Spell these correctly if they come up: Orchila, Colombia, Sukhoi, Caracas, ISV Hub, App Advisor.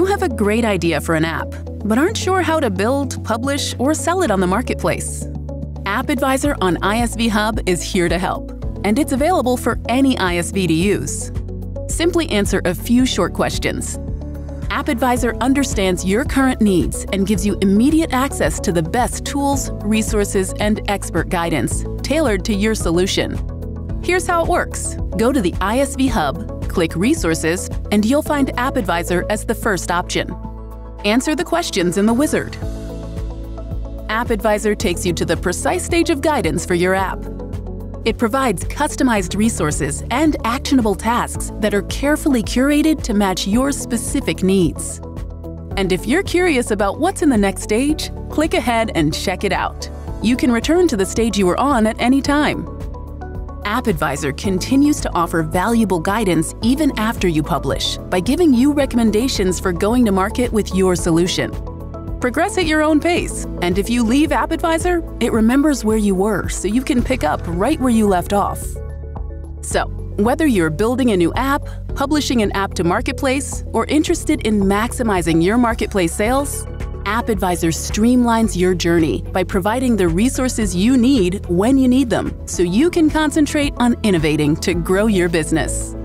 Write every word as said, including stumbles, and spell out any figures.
You have a great idea for an app, but aren't sure how to build, publish, or sell it on the marketplace? App Advisor on I S V Hub is here to help, and it's available for any I S V to use. Simply answer a few short questions. App Advisor understands your current needs and gives you immediate access to the best tools, resources, and expert guidance tailored to your solution. Here's how it works. Go to the I S V Hub, click Resources, and you'll find App Advisor as the first option. Answer the questions in the wizard. App Advisor takes you to the precise stage of guidance for your app. It provides customized resources and actionable tasks that are carefully curated to match your specific needs. And if you're curious about what's in the next stage, click ahead and check it out. You can return to the stage you were on at any time. App Advisor continues to offer valuable guidance even after you publish by giving you recommendations for going to market with your solution. Progress at your own pace, and if you leave App Advisor, it remembers where you were so you can pick up right where you left off. So, whether you're building a new app, publishing an app to marketplace, or interested in maximizing your marketplace sales, App Advisor streamlines your journey by providing the resources you need when you need them so you can concentrate on innovating to grow your business.